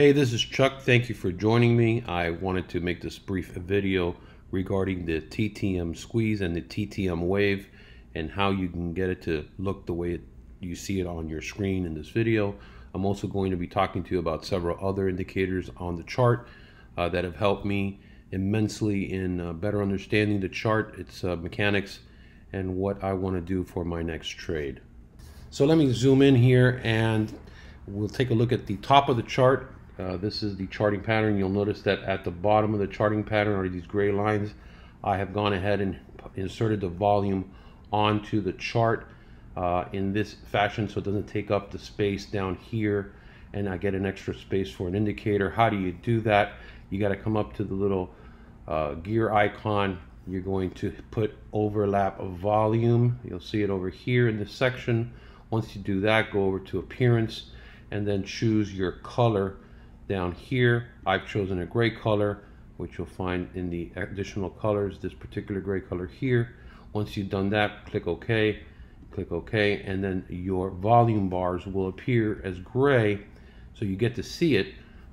Hey, this is Chuck. Thank you for joining me. I wanted to make this brief video regarding the TTM Squeeze and the TTM Wave and how you can get it to look the way you see it on your screen in this video. I'm also going to be talking to you about several other indicators on the chart that have helped me immensely in better understanding the chart, its mechanics, and what I want to do for my next trade. So let me zoom in here and we'll take a look at the top of the chart. This is the charting pattern. You'll notice that at the bottom of the charting pattern are these gray lines. I have gone ahead and inserted the volume onto the chart in this fashion so it doesn't take up the space down here and I get an extra space for an indicator. How do you do that? You got to come up to the little gear icon. You're going to put overlap of volume. You'll see it over here in this section. Once you do that, go over to appearance and then choose your color down here. I've chosen a gray color, which you'll find in the additional colors, this particular gray color here. Once you've done that, click OK, and then your volume bars will appear as gray, so you get to see it,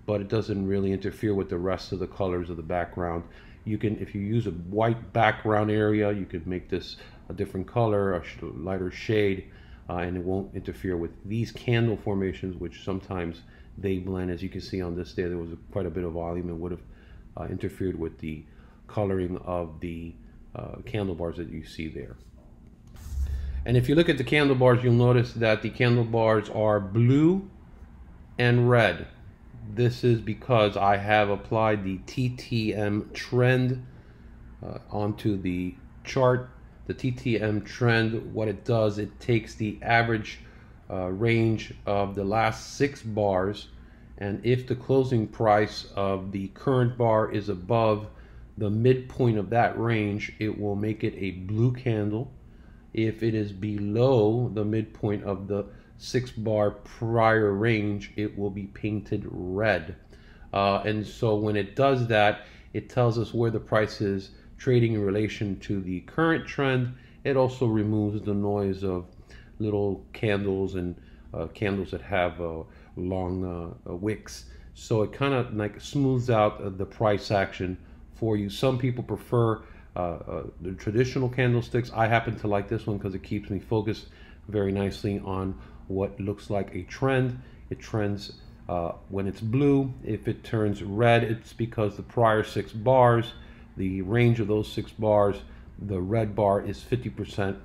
but it doesn't really interfere with the rest of the colors of the background. You can, if you use a white background area, you could make this a different color, a lighter shade, and it won't interfere with these candle formations, which sometimes they blend. As you can see on this day, there was quite a bit of volume and would have interfered with the coloring of the candle bars that you see there. And if you look at the candle bars, you'll notice that the candle bars are blue and red. This is because I have applied the TTM Trend onto the chart. The TTM Trend, what it does, it takes the average range of the last 6 bars, and if the closing price of the current bar is above the midpoint of that range, it will make it a blue candle. If it is below the midpoint of the 6 bar prior range, it will be painted red, and so when it does that, it tells us where the price is trading in relation to the current trend. It also removes the noise of little candles and candles that have long wicks, so it kind of like smooths out the price action for you. Some people prefer the traditional candlesticks. I happen to like this one because it keeps me focused very nicely on what looks like a trend. It trends when it's blue. If it turns red, it's because the prior 6 bars, the range of those 6 bars, the red bar is 50%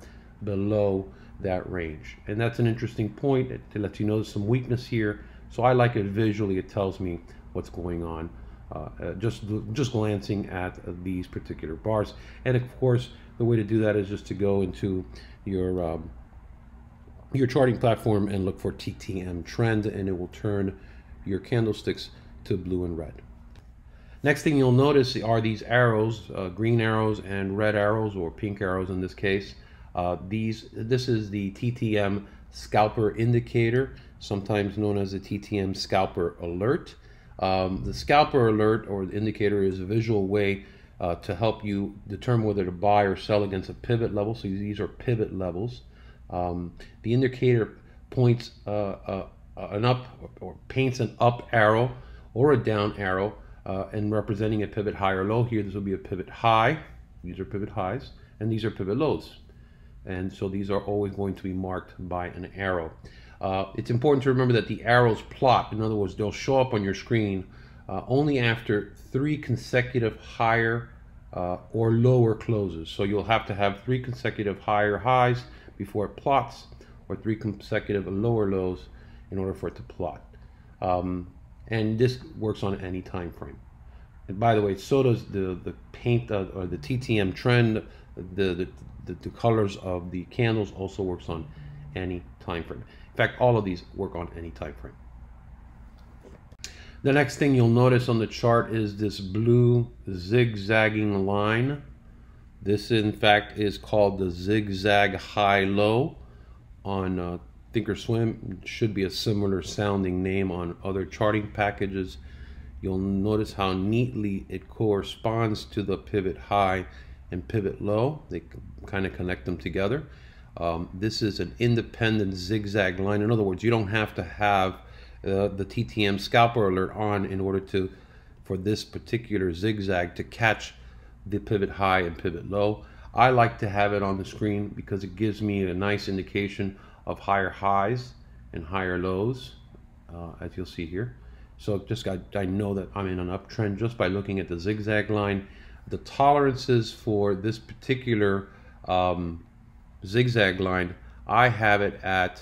below that range. And that's an interesting point. It lets you know some weakness here. So I like it visually. It tells me what's going on just glancing at these particular bars. And of course, the way to do that is just to go into your charting platform and look for TTM Trend, and it will turn your candlesticks to blue and red. Next thing you'll notice are these arrows, green arrows and red arrows, or pink arrows in this case. This is the TTM Scalper indicator, sometimes known as the TTM Scalper alert. The Scalper alert or the indicator is a visual way to help you determine whether to buy or sell against a pivot level. So these are pivot levels. The indicator points an up, or paints an up arrow or a down arrow, and representing a pivot high or low. Here, this will be a pivot high. These are pivot highs, and these are pivot lows. And so these are always going to be marked by an arrow. It's important to remember that the arrows plot. In other words, they'll show up on your screen only after 3 consecutive higher or lower closes. So you'll have to have 3 consecutive higher highs before it plots, or 3 consecutive lower lows in order for it to plot. And this works on any time frame. And by the way, so does the paint or the TTM Trend. The colors of the candles also works on any time frame. In fact, all of these work on any time frame. The next thing you'll notice on the chart is this blue zigzagging line. This, in fact, is called the zigzag high low on ThinkorSwim. It should be a similar sounding name on other charting packages. You'll notice how neatly it corresponds to the pivot high and pivot low. They kind of connect them together. This is an independent zigzag line. In other words, you don't have to have the TTM Scalper alert on in order to, for this particular zigzag to catch the pivot high and pivot low. I like to have it on the screen because it gives me a nice indication of higher highs and higher lows, as you'll see here. So just I know that I'm in an uptrend just by looking at the zigzag line. The tolerances for this particular zigzag line, I have it at,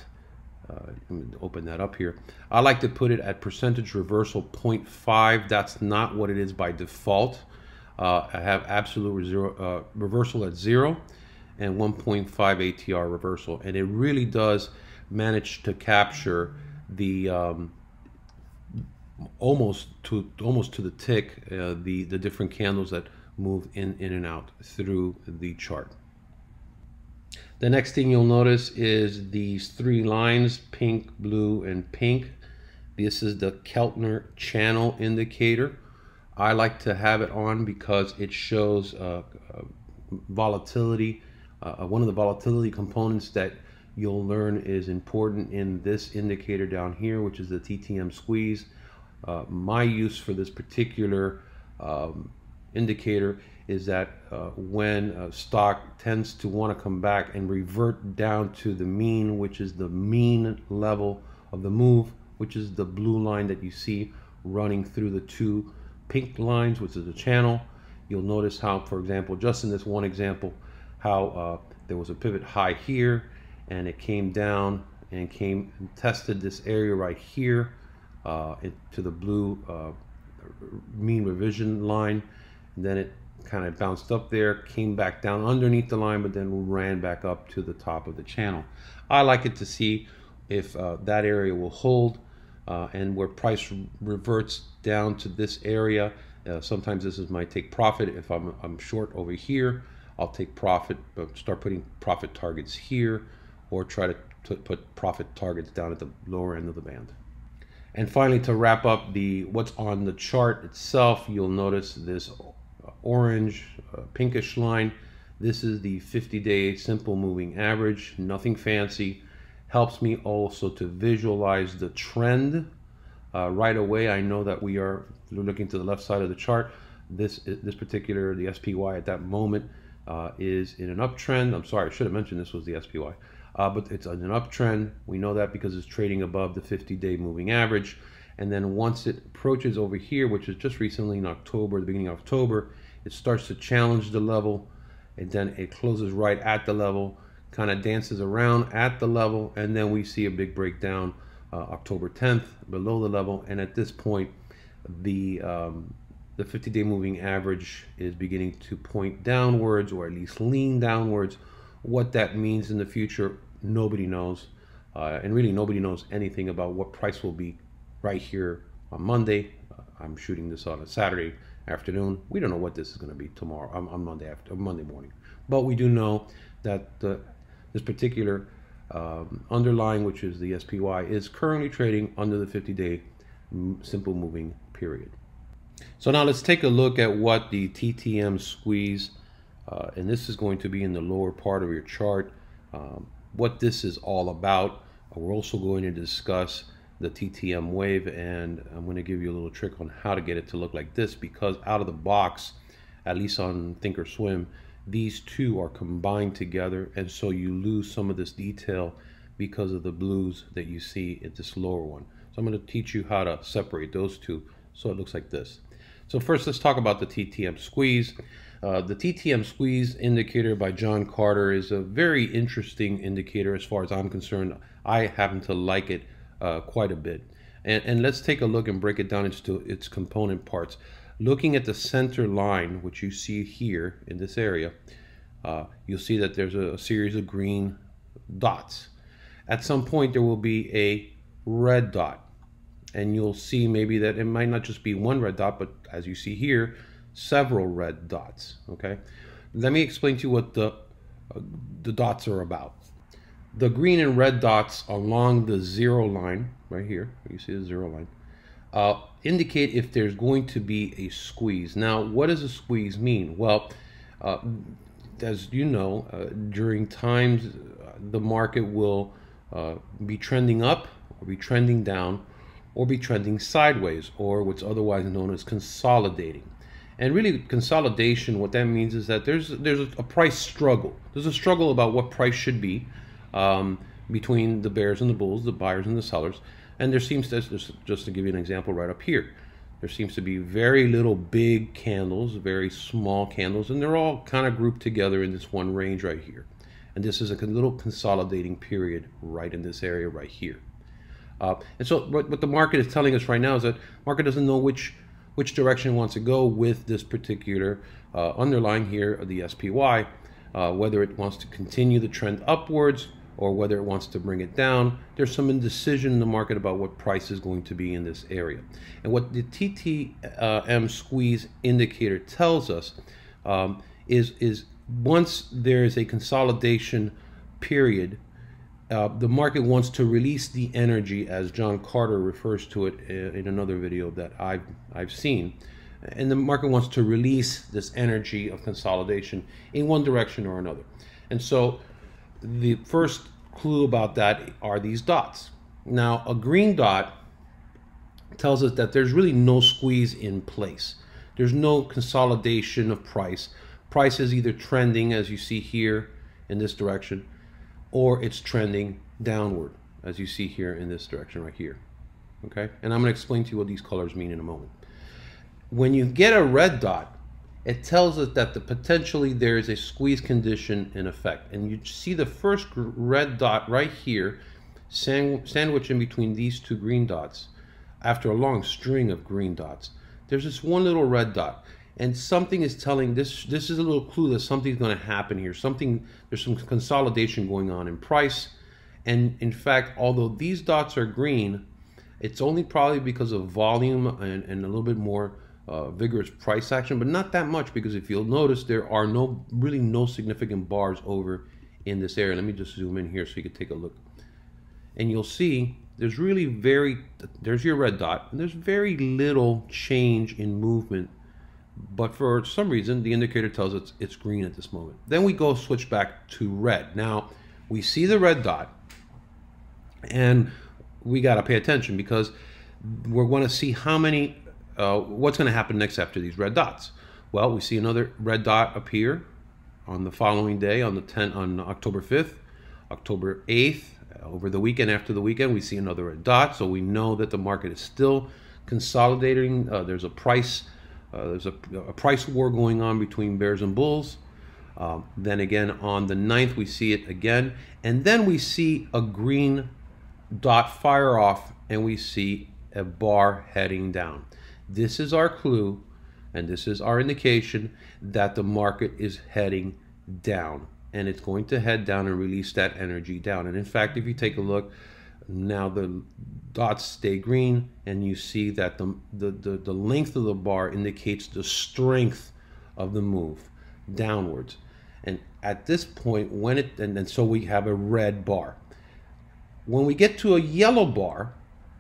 let me open that up here. I like to put it at percentage reversal 0.5. That's not what it is by default. I have absolute reversal at 0 and 1.5 ATR reversal, and it really does manage to capture the almost to the tick the different candles that move in and out through the chart. The next thing you'll notice is these three lines, pink, blue, and pink. This is the Keltner channel indicator. I like to have it on because it shows volatility. One of the volatility components that you'll learn is important in this indicator down here, which is the TTM Squeeze. My use for this particular indicator is that when a stock tends to want to come back and revert down to the mean, which is the mean level of the move, which is the blue line that you see running through the two pink lines, which is the channel. You'll notice how, for example, just in this one example, how there was a pivot high here and it came down and came and tested this area right here to the blue mean revision line, and then it kind of bounced up there, came back down underneath the line, but then ran back up to the top of the channel. I like it to see if that area will hold, and where price reverts down to this area. Sometimes this is my take profit. If I'm short over here, I'll take profit, but start putting profit targets here, or try to put profit targets down at the lower end of the band. And finally, to wrap up the what's on the chart itself, you'll notice this orange, pinkish line. This is the 50-day simple moving average, nothing fancy. Helps me also to visualize the trend right away. I know that we are looking to the left side of the chart. This particular, the SPY at that moment is in an uptrend. I'm sorry, I should have mentioned this was the SPY, but it's an uptrend. We know that because it's trading above the 50-day moving average. And then once it approaches over here, which is just recently in October, the beginning of October, it starts to challenge the level, and then it closes right at the level, kind of dances around at the level, and then we see a big breakdown October 10th below the level. And at this point, the 50-day moving average is beginning to point downwards, or at least lean downwards. What that means in the future, nobody knows, and really nobody knows anything about what price will be right here on Monday. I'm shooting this on a Saturday afternoon. We don't know what this is going to be tomorrow on Monday morning, but we do know that this particular underlying, which is the SPY, is currently trading under the 50-day simple moving period. So now let's take a look at what the TTM Squeeze, and this is going to be in the lower part of your chart, what this is all about. We're also going to discuss the TTM Wave, and I'm going to give you a little trick on how to get it to look like this, because out of the box, at least on ThinkorSwim, these two are combined together, and so you lose some of this detail because of the blues that you see at this lower one. So I'm going to teach you how to separate those two so it looks like this. So first, let's talk about the TTM Squeeze. The TTM Squeeze indicator by John Carter is a very interesting indicator as far as I'm concerned. I happen to like it quite a bit. And let's take a look and break it down into its component parts. Looking at the center line, which you see here in this area, you'll see that there's a series of green dots. At some point, there will be a red dot, and you'll see maybe that it might not just be one red dot, but as you see here, several red dots. Okay, let me explain to you what the dots are about. The green and red dots along the zero line right here, you see the zero line, indicate if there's going to be a squeeze. Now, what does a squeeze mean? Well, as you know, during times the market will be trending up or be trending down, or be trending sideways, or what's otherwise known as consolidating. And really, consolidation, what that means is that there's a price struggle. There's a struggle about what price should be between the bears and the bulls, the buyers and the sellers. And there seems to, just to give you an example right up here, there seems to be very little big candles, very small candles, and they're all kind of grouped together in this one range right here. And this is a little consolidating period right in this area right here. And so what the market is telling us right now is that market doesn't know which direction it wants to go with this particular underlying here, the SPY, whether it wants to continue the trend upwards or whether it wants to bring it down. There's some indecision in the market about what price is going to be in this area. And what the TTM squeeze indicator tells us is once there is a consolidation period, the market wants to release the energy, as John Carter refers to it in another video that I've seen. And the market wants to release this energy of consolidation in one direction or another. And so the first clue about that are these dots. Now, a green dot tells us that there's really no squeeze in place. There's no consolidation of price. Price is either trending, as you see here in this direction, or it's trending downward, as you see here in this direction right here. Okay, and I'm going to explain to you what these colors mean in a moment. When you get a red dot, it tells us that potentially there is a squeeze condition in effect. And you see the first red dot right here, sandwiched in between these two green dots. After a long string of green dots, there's this one little red dot. And something is telling, this is a little clue that something's going to happen here. There's some consolidation going on in price. And in fact, although these dots are green, it's only probably because of volume and a little bit more vigorous price action, but not that much, because if you'll notice, there are really no significant bars over in this area. Let me just zoom in here so you can take a look. And you'll see there's really there's your red dot, and there's very little change in movement. But for some reason, the indicator tells us it's green at this moment. Then we go switch back to red. Now, we see the red dot, and we got to pay attention, because we're going to see how many, what's going to happen next after these red dots. Well, we see another red dot appear on the following day, on October 5th, October 8th, over the weekend, after the weekend, we see another red dot. So we know that the market is still consolidating. There's a price price war going on between bears and bulls. Then again, on the 9th, we see it again. And then we see a green dot fire off, and we see a bar heading down. This is our clue, and this is our indication that the market is heading down. And it's going to head down and release that energy down. And in fact, if you take a look, now the dots stay green, and you see that the length of the bar indicates the strength of the move downwards. And at this point, so we have a red bar. When we get to a yellow bar,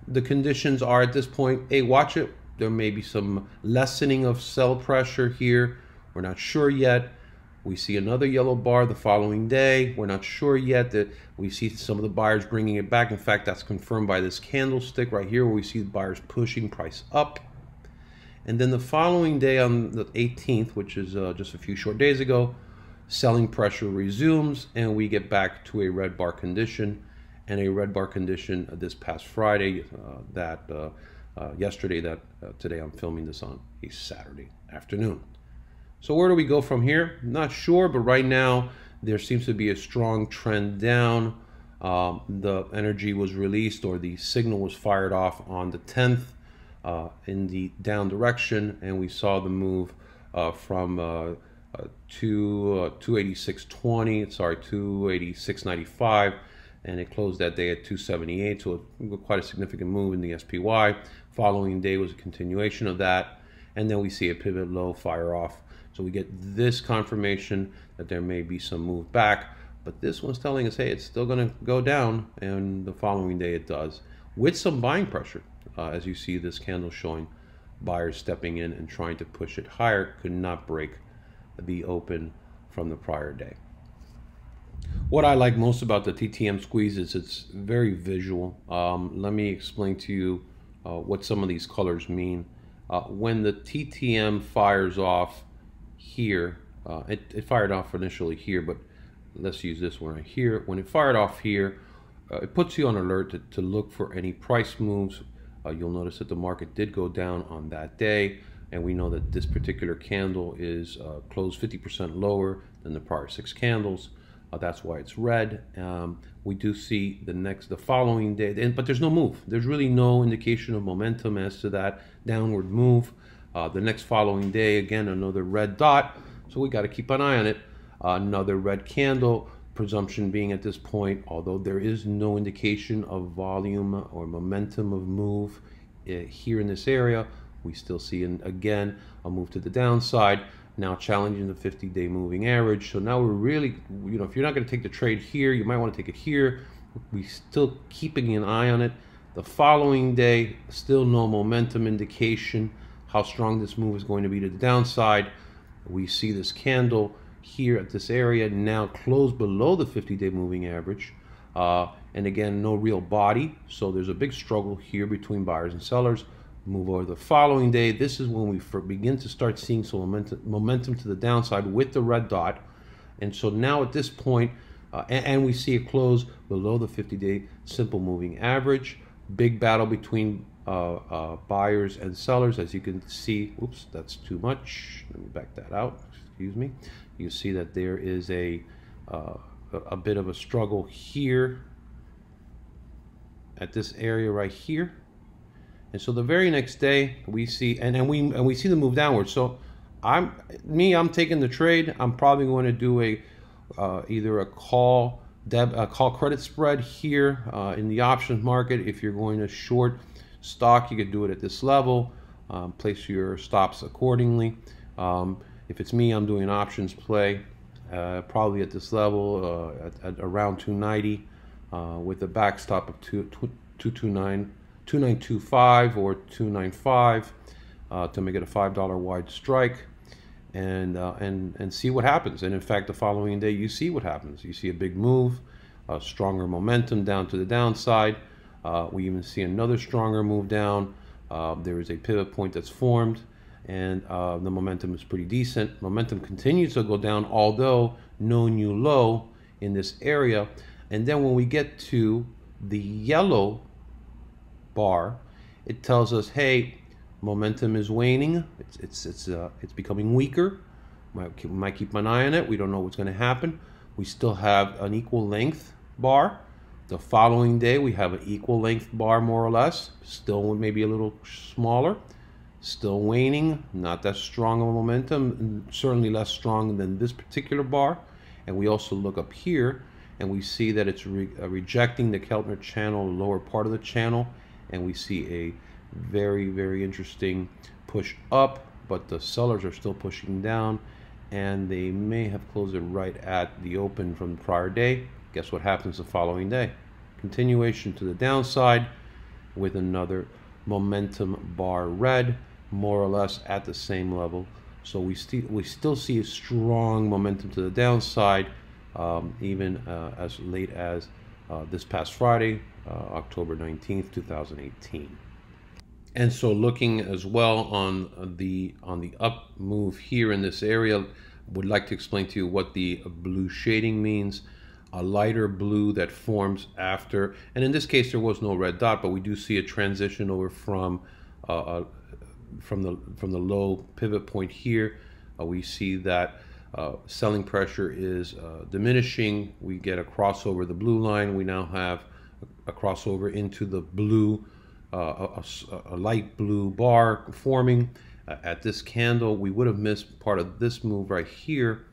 the conditions are at this point, hey, watch it, there may be some lessening of sell pressure here, we're not sure yet. We see another yellow bar the following day. We're not sure yet. That we see some of the buyers bringing it back. In fact, that's confirmed by this candlestick right here, where we see the buyers pushing price up. And then the following day, on the 18th, which is just a few short days ago, selling pressure resumes, and we get back to a red bar condition, and a red bar condition this past Friday, yesterday, that today I'm filming this on a Saturday afternoon. So where do we go from here? Not sure, but right now there seems to be a strong trend down. The energy was released, or the signal was fired off on the 10th in the down direction, and we saw the move from 286.95, and it closed that day at 278, so quite a significant move in the SPY. Following day was a continuation of that, and then we see a pivot low fire off. So we get this confirmation that there may be some move back, but this one's telling us, hey, it's still going to go down, and the following day it does, with some buying pressure. As you see this candle showing buyers stepping in and trying to push it higher, could not break the open from the prior day. What I like most about the TTM squeeze is it's very visual. Let me explain to you what some of these colors mean. When the TTM fires off here, it fired off initially here, but let's use this one right here. When it fired off here, it puts you on alert to look for any price moves. You'll notice that the market did go down on that day, and we know that this particular candle is closed 50% lower than the prior 6 candles. That's why it's red. We do see the following day, but there's no move. There's really no indication of momentum as to that downward move. The next following day, again, another red dot. So we got to keep an eye on it. Another red candle, presumption being at this point, although there is no indication of volume or momentum of move here in this area, we still see, again, a move to the downside, now challenging the 50-day moving average. So now we're really, if you're not going to take the trade here, you might want to take it here. We're still keeping an eye on it. The following day, still no momentum indication how strong this move is going to be to the downside. We see this candle here at this area now closed below the 50-day moving average. And again, no real body. So there's a big struggle here between buyers and sellers. Move over the following day. This is when we begin to start seeing some momentum to the downside with the red dot. And so now at this point, and we see it close below the 50-day simple moving average. Big battle between buyers and sellers, as you can see. Oops, that's too much. Let me back that out. Excuse me. You see that there is a bit of a struggle here at this area right here. And so the very next day we see, and we see the move downward. So I'm taking the trade. I'm probably going to do either a call credit spread here in the options market. If you're going to short stock, you could do it at this level. Place your stops accordingly. If it's me, I'm doing an options play, probably at this level, at around 290, with a backstop of 229. 2925 or 295 to make it a $5 wide strike, and see what happens. And in fact, the following day you see what happens. You see a big move, a stronger momentum down to the downside. We even see another stronger move down. There is a pivot point that's formed, and the momentum is pretty decent. Momentum continues to go down, although no new low in this area. And then when we get to the yellow bar, it tells us, hey, momentum is waning. It's becoming weaker. We might keep an eye on it. We don't know what's going to happen. We still have an equal length bar. The following day, we have an equal length bar, more or less. Still maybe a little smaller. Still waning. Not that strong of a momentum. Certainly less strong than this particular bar. And we also look up here, and we see that it's rejecting the Keltner channel, lower part of the channel. And we see a very, very interesting push up, but the sellers are still pushing down, and they may have closed it right at the open from the prior day. Guess what happens the following day? Continuation to the downside with another momentum bar red, more or less at the same level. So we still see a strong momentum to the downside, even as late as this past Friday, October 19th, 2018. And so looking as well on the up move here in this area, would like to explain to you what the blue shading means. A lighter blue that forms after, and in this case there was no red dot, but we do see a transition over from the low pivot point here. We see that selling pressure is diminishing. We get a crossover the blue line. We now have a crossover into the blue, a light blue bar forming at this candle. We would have missed part of this move right here,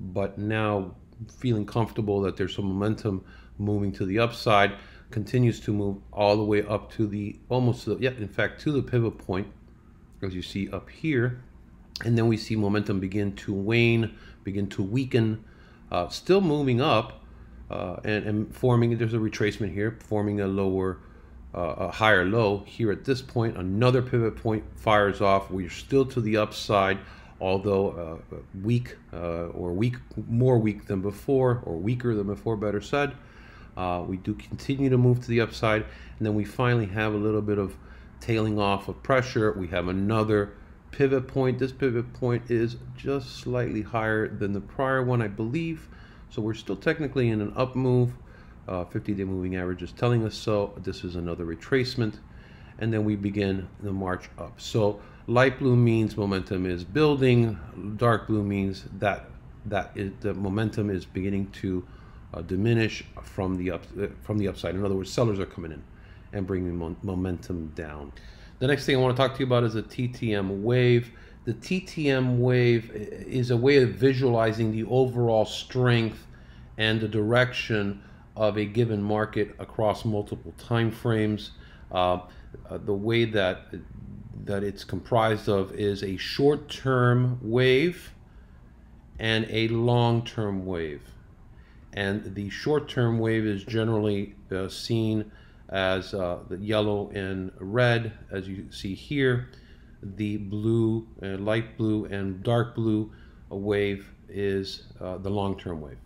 but now feeling comfortable that there's some momentum moving to the upside. Continues to move all the way up to the in fact to the pivot point, as you see up here. And then we see momentum begin to wane, begin to weaken, still moving up, and forming, there's a retracement here, forming a higher low here at this point. Another pivot point fires off. We're still to the upside, although weak, more weak than before, or weaker than before, better said. We do continue to move to the upside, and then we finally have a little bit of tailing off of pressure. We have another pivot point. This pivot point is just slightly higher than the prior one, I believe. So we're still technically in an up move. 50-day moving average is telling us so. This is another retracement. And then we begin the march up. So light blue means momentum is building. Dark blue means that the momentum is beginning to diminish from the upside. In other words, sellers are coming in and bringing momentum down. The next thing I want to talk to you about is a TTM wave. The TTM wave is a way of visualizing the overall strength and the direction of a given market across multiple time frames. The way that it's comprised of is a short-term wave and a long-term wave. And the short-term wave is generally seen as the yellow and red, as you see here. The blue, light blue and dark blue wave is the long-term wave.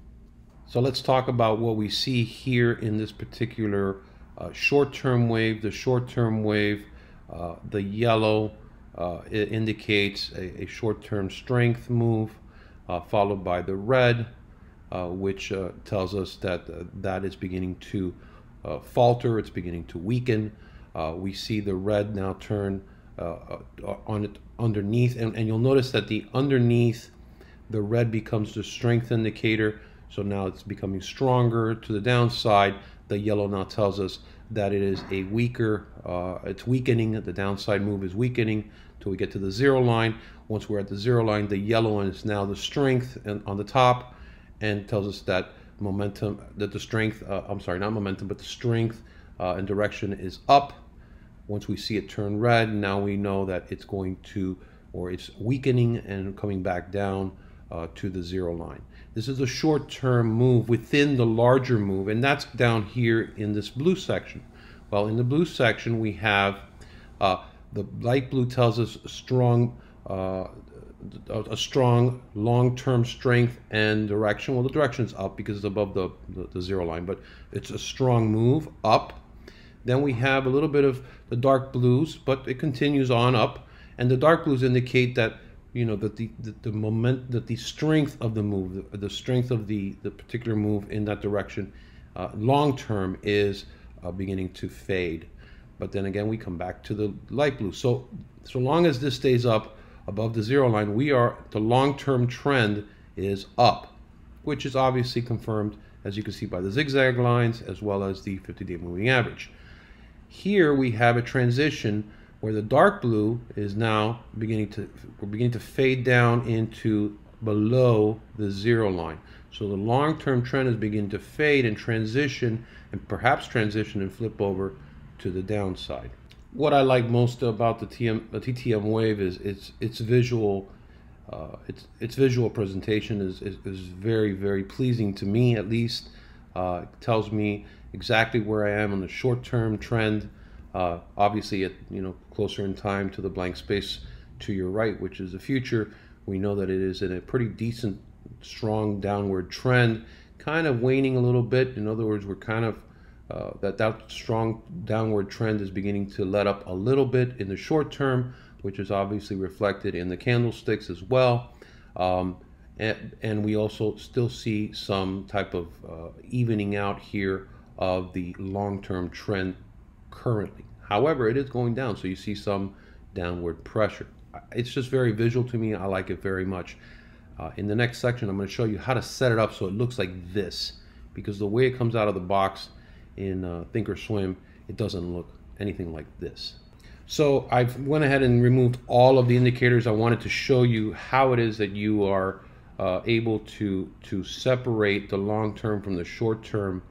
So let's talk about what we see here in this particular short-term wave. The short-term wave, the yellow, it indicates a short-term strength move, followed by the red, which tells us that that is beginning to falter. It's beginning to weaken. We see the red now turn on it underneath, and you'll notice that the underneath, the red becomes the strength indicator. So now it's becoming stronger to the downside. The yellow now tells us that it is a weaker, it's weakening, the downside move is weakening till we get to the zero line. Once we're at the zero line, the yellow is now the strength and on the top, and tells us that momentum, that the strength, I'm sorry, not momentum, but the strength and direction is up. Once we see it turn red, now we know that it's going to, or it's weakening and coming back down to the zero line. This is a short-term move within the larger move, and that's down here in this blue section. Well, in the blue section, we have the light blue tells us a strong long-term strength and direction. Well, the direction is up because it's above the zero line, but it's a strong move up. Then we have a little bit of the dark blues, but it continues on up, and the dark blues indicate that, you know, that the moment, that the strength of the move, the strength of the particular move in that direction, long term, is beginning to fade. But then again, we come back to the light blue. So long as this stays up above the zero line, we are, the long term trend is up, which is obviously confirmed, as you can see, by the zigzag lines as well as the 50-day moving average. Here we have a transition where the dark blue is now beginning to fade down into below the zero line. So the long-term trend is beginning to fade and transition, and perhaps transition and flip over to the downside. What I like most about the TTM wave is its visual, its visual presentation is very, very pleasing to me, at least. It tells me exactly where I am on the short-term trend. Obviously, closer in time to the blank space to your right, which is the future, we know that it is in a pretty decent, strong downward trend, kind of waning a little bit. In other words, we're kind of that strong downward trend is beginning to let up a little bit in the short term, which is obviously reflected in the candlesticks as well. And we also still see some type of evening out here of the long-term trend currently. However, it is going down, so you see some downward pressure. It's just very visual to me. I like it very much. In the next section, I'm going to show you how to set it up so it looks like this, because the way it comes out of the box in ThinkorSwim, it doesn't look anything like this. So I've went ahead and removed all of the indicators. I wanted to show you how it is that you are able to separate the long term from the short term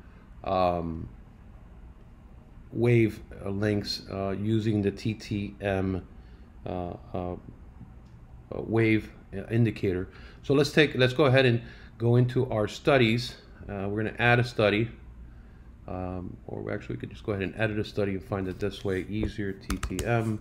wave lengths using the TTM wave indicator. So let's go ahead and go into our studies. We're going to add a study, or actually we could just go ahead and edit a study and find it this way easier. TTM,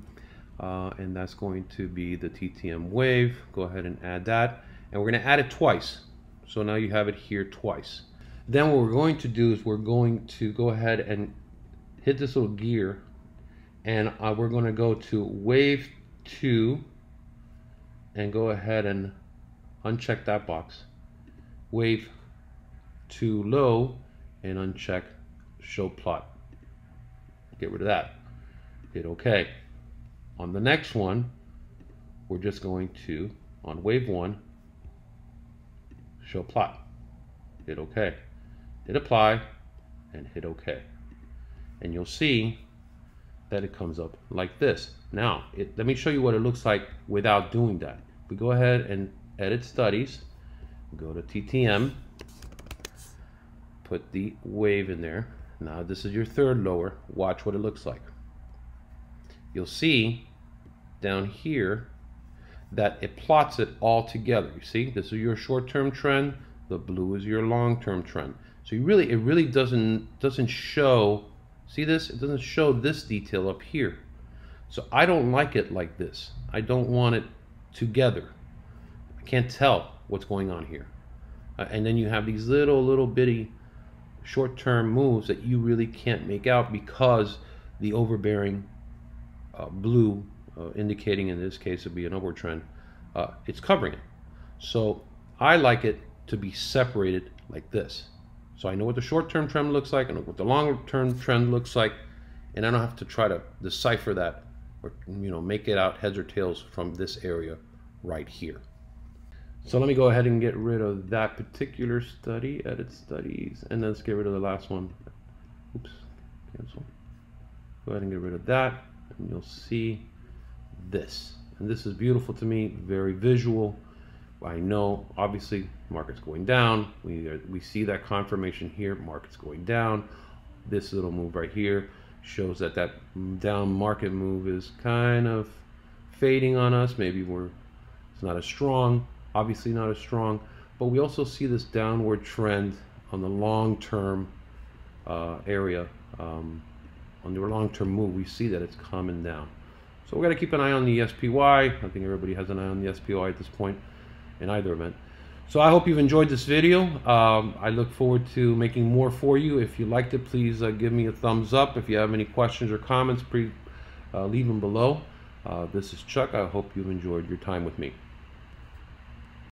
and that's going to be the TTM wave. Go ahead and add that, and we're going to add it twice. So now you have it here twice. Then what we're going to do is we're going to go ahead and hit this little gear, and we're going to go to wave 2 and go ahead and uncheck that box, wave 2 low, and uncheck show plot. Get rid of that, hit OK. On the next one, we're just going to, on wave 1, show plot, hit OK, hit apply, and hit OK, and you'll see that it comes up like this. Now let me show you what it looks like without doing that. We go ahead and edit studies, go to TTM, put the wave in there. Now this is your third lower, watch what it looks like. You'll see down here that it plots it all together. You see, this is your short-term trend, the blue is your long-term trend. So you really, it really doesn't show, see this, it doesn't show this detail up here. So I don't like it like this. I don't want it together. I can't tell what's going on here. And then you have these little bitty short-term moves that you really can't make out because the overbearing blue, indicating in this case it'd be an upward trend, it's covering it. So I like it to be separated like this. So I know what the short-term trend looks like, I know what the long-term trend looks like, and I don't have to try to decipher that or, you know, make it out heads or tails from this area right here. So let me go ahead and get rid of that particular study, edit studies, and let's get rid of the last one. Oops, cancel. Go ahead and get rid of that, and you'll see this. And this is beautiful to me, very visual. I know, obviously, market's going down. We see that confirmation here, market's going down. This little move right here shows that that down market move is kind of fading on us. Maybe it's not as strong. Obviously not as strong, but we also see this downward trend on the long-term area, on the long-term move. We see that it's coming down. So we're going to keep an eye on the SPY. I think everybody has an eye on the SPY at this point in either event. So I hope you've enjoyed this video. I look forward to making more for you. If you liked it, please give me a thumbs up. If you have any questions or comments, please leave them below. This is Chuck. I hope you've enjoyed your time with me.